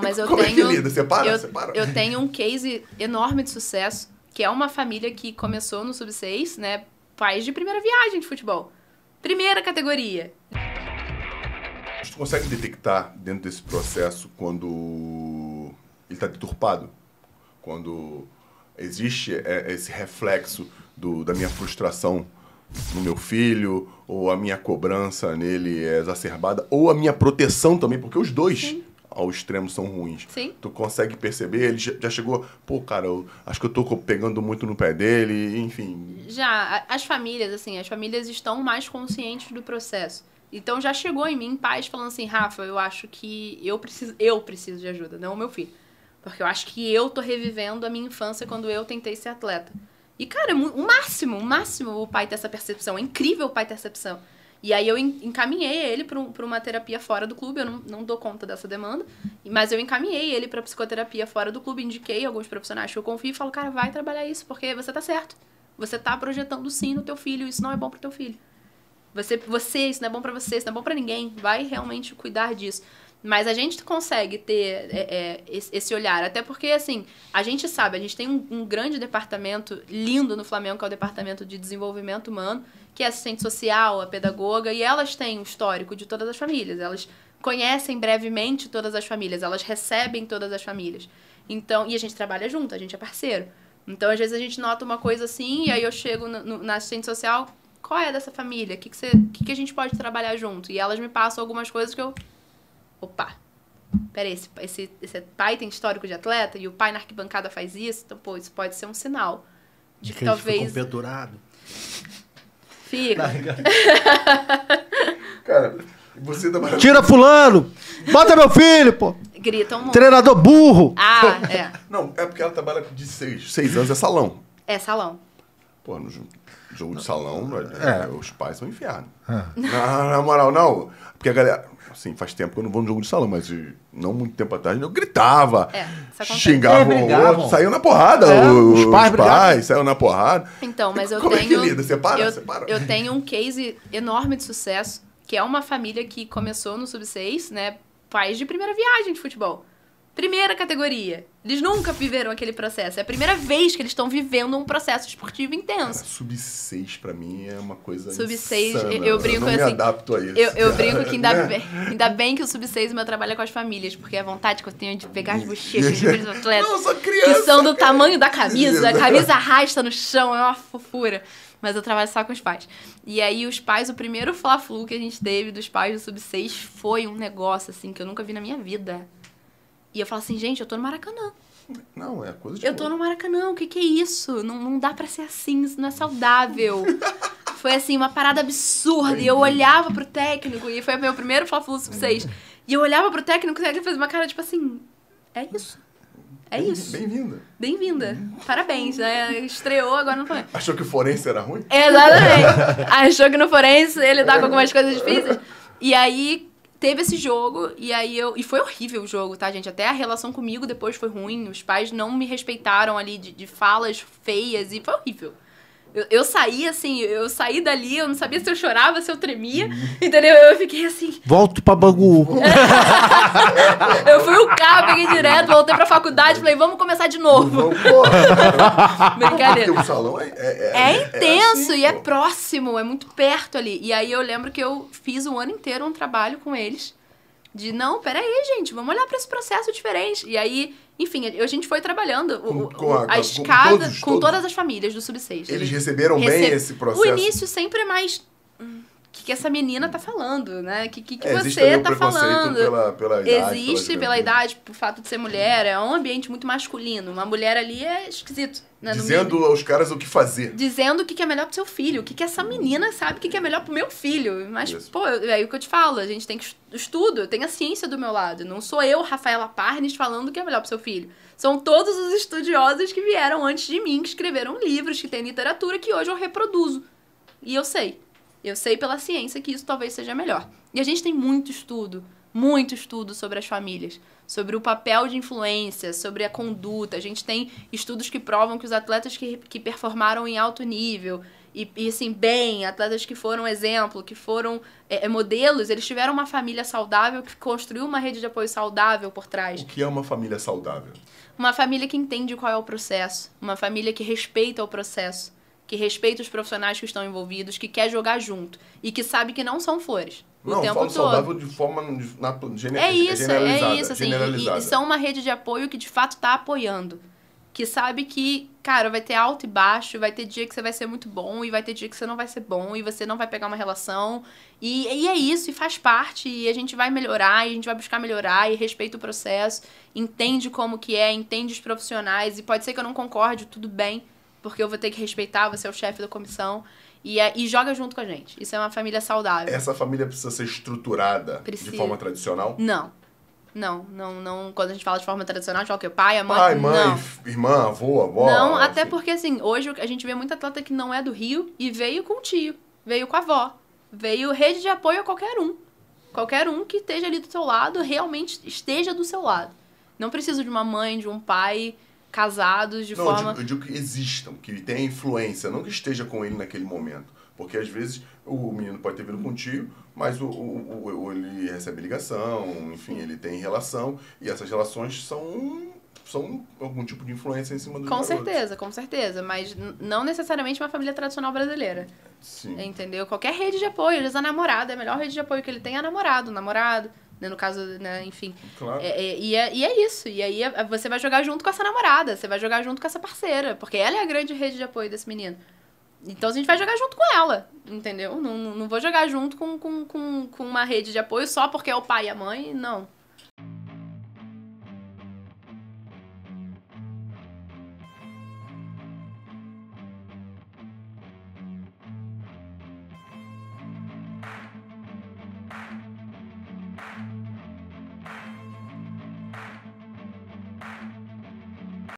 Mas eu Como tenho, é que lida? Separa? Eu tenho um case enorme de sucesso, que é uma família que começou no Sub-6, né? Pais de primeira viagem de futebol. Primeira categoria. Tu consegue detectar dentro desse processo quando ele está deturpado? Quando existe esse reflexo da minha frustração no meu filho, ou a minha cobrança nele é exacerbada, ou a minha proteção também, porque os dois Sim. ao extremo são ruins. Sim. Tu consegue perceber, ele já chegou, pô, cara, eu acho que eu tô pegando muito no pé dele, enfim. Já, as famílias estão mais conscientes do processo. Então já chegou em mim pais falando assim, Rafa, eu acho que eu preciso de ajuda, não o meu filho. Porque eu acho que eu tô revivendo a minha infância quando eu tentei ser atleta. E, cara, o máximo o pai ter essa percepção. É incrível o pai ter essa percepção. E aí eu encaminhei ele para uma terapia fora do clube. Eu não dou conta dessa demanda. Mas eu encaminhei ele para psicoterapia fora do clube. Indiquei alguns profissionais que eu confio e falo, cara, vai trabalhar isso, porque você tá certo. Você tá projetando sim no teu filho. Isso não é bom pro teu filho. Isso não é bom pra você, isso não é bom pra ninguém. Vai realmente cuidar disso. Mas a gente consegue ter esse olhar, até porque, assim, a gente sabe, a gente tem um grande departamento lindo no Flamengo, que é o Departamento de Desenvolvimento Humano, que é assistente social, a pedagoga, e elas têm um histórico de todas as famílias, elas conhecem brevemente todas as famílias, elas recebem todas as famílias. Então, e a gente trabalha junto, a gente é parceiro. Então, às vezes a gente nota uma coisa assim, e aí eu chego na assistente social, qual é dessa família? O que a gente pode trabalhar junto? E elas me passam algumas coisas que eu... Opa, peraí, esse pai tem histórico de atleta e o pai na arquibancada faz isso? Então, pô, isso pode ser um sinal de que talvez... Fica pendurado. Fica. Cara, você tá maravilhoso. Tira fulano! Bota meu filho, pô! Gritam muito. Treinador burro! Ah, é. Não, é porque ela trabalha de 6 anos, é salão. É salão. Pô, no jogo de salão, os pais são infernos. Ah. Na moral, não. Porque a galera... Assim, faz tempo que eu não vou no jogo de salão, mas não muito tempo atrás eu gritava, xingava o outro, saiu na porrada. Os pais saiu na porrada. Então, mas como é que lida? Eu tenho um case enorme de sucesso, que é uma família que começou no Sub-6, né? Pais de primeira viagem de futebol. Primeira categoria. Eles nunca viveram aquele processo. É a primeira vez que eles estão vivendo um processo esportivo intenso. Cara, Sub-6 pra mim é uma coisa Sub-6, eu brinco assim... Eu não me adapto a isso. Eu brinco que ainda bem que o Sub-6 o meu trabalho é com as famílias, porque é a vontade que eu tenho de pegar as bochechas de aqueles atletas que são do tamanho da camisa, a camisa arrasta no chão, é uma fofura. Mas eu trabalho só com os pais. E aí os pais, o primeiro Fla-flu que a gente teve dos pais do Sub-6 foi um negócio assim que eu nunca vi na minha vida. E eu falo assim, gente, eu tô no Maracanã. Não, é coisa de... Eu tô no Maracanã, o que é isso? Não, não dá pra ser assim, isso não é saudável. Foi assim, uma parada absurda. E eu olhava pro técnico, e foi meu primeiro Fla-flu Sub-6. E eu olhava pro técnico, e ele fez uma cara tipo assim, é isso. É isso. Bem-vinda. Bem-vinda. Parabéns, né? Estreou, agora não foi. Achou que o forense era ruim? Exatamente. Achou que no forense ele dá com algumas coisas difíceis. E aí... Teve esse jogo, e foi horrível o jogo, tá, gente? Até a relação comigo depois foi ruim, os pais não me respeitaram ali de falas feias, e foi horrível. Eu saí, assim, eu saí dali, eu não sabia se eu chorava, se eu tremia, entendeu? Eu fiquei assim... Volto pra Bangu. Eu fui o carro, peguei direto, voltei pra faculdade, falei, vamos começar de novo. Brincadeira. Porque o salão é intenso, assim, e é próximo, é muito perto ali. E aí eu lembro que eu fiz um ano inteiro um trabalho com eles, de não, peraí, gente, vamos olhar pra esse processo diferente. E aí... Enfim, a gente foi trabalhando com todas as famílias do Sub-6. Eles receberam bem esse processo? O início sempre é mais... O que essa menina tá falando, né? O que você tá falando? Existe pela idade, pelo fato de ser mulher. É um ambiente muito masculino. Uma mulher ali é esquisito. Né? Dizendo aos caras o que fazer. Dizendo o que é melhor pro seu filho. O que essa menina sabe que é melhor pro meu filho. Mas, isso. Pô, é o que eu te falo. A gente tem que estudo. Tem a ciência do meu lado. Não sou eu, Rafaela Parnes, falando o que é melhor pro seu filho. São todos os estudiosos que vieram antes de mim, que escreveram livros, que tem literatura, que hoje eu reproduzo. E eu sei. Eu sei pela ciência que isso talvez seja melhor. E a gente tem muito estudo sobre as famílias, sobre o papel de influência, sobre a conduta. A gente tem estudos que provam que os atletas que performaram em alto nível, e assim, bem, atletas que foram exemplo, que foram modelos, eles tiveram uma família saudável que construiu uma rede de apoio saudável por trás. O que é uma família saudável? Uma família que entende qual é o processo, uma família que respeita o processo, que respeita os profissionais que estão envolvidos, que quer jogar junto e que sabe que não são flores. Não, o tempo todo. Saudável de forma generalizada. É isso, assim, e são uma rede de apoio que de fato está apoiando. Que sabe que, cara, vai ter alto e baixo, vai ter dia que você vai ser muito bom e vai ter dia que você não vai ser bom e você não vai pegar uma relação. E é isso, e faz parte, e a gente vai melhorar, e a gente vai buscar melhorar, e respeita o processo, entende como que é, entende os profissionais, e pode ser que eu não concorde, tudo bem, porque eu vou ter que respeitar, você é o chefe da comissão. E joga junto com a gente. Isso é uma família saudável. Essa família precisa ser estruturada de forma tradicional? Não. Não. Quando a gente fala de forma tradicional, a gente fala o quê? Pai, a mãe... Pai, mãe, não. Irmã, avô, avó... Não, até porque, assim, hoje a gente vê muita atleta que não é do Rio e veio com o tio, veio com a avó, veio rede de apoio a qualquer um. Qualquer um que esteja ali do seu lado, realmente esteja do seu lado. Não precisa de uma mãe, de um pai... casados de forma... Não, eu digo que existam, que tenha influência, não que esteja com ele naquele momento. Porque às vezes o menino pode ter vindo com o tio, mas ele recebe ligação, enfim, ele tem relação, e essas relações são algum tipo de influência em cima do garoto. Com certeza, mas não necessariamente uma família tradicional brasileira. Sim. Entendeu? Qualquer rede de apoio, às vezes a namorada, a melhor rede de apoio que ele tem é a namorado, no caso, né, enfim. Claro. É isso. E aí você vai jogar junto com essa namorada, você vai jogar junto com essa parceira, porque ela é a grande rede de apoio desse menino. Então a gente vai jogar junto com ela, entendeu? Não vou jogar junto com uma rede de apoio só porque é o pai e a mãe, não.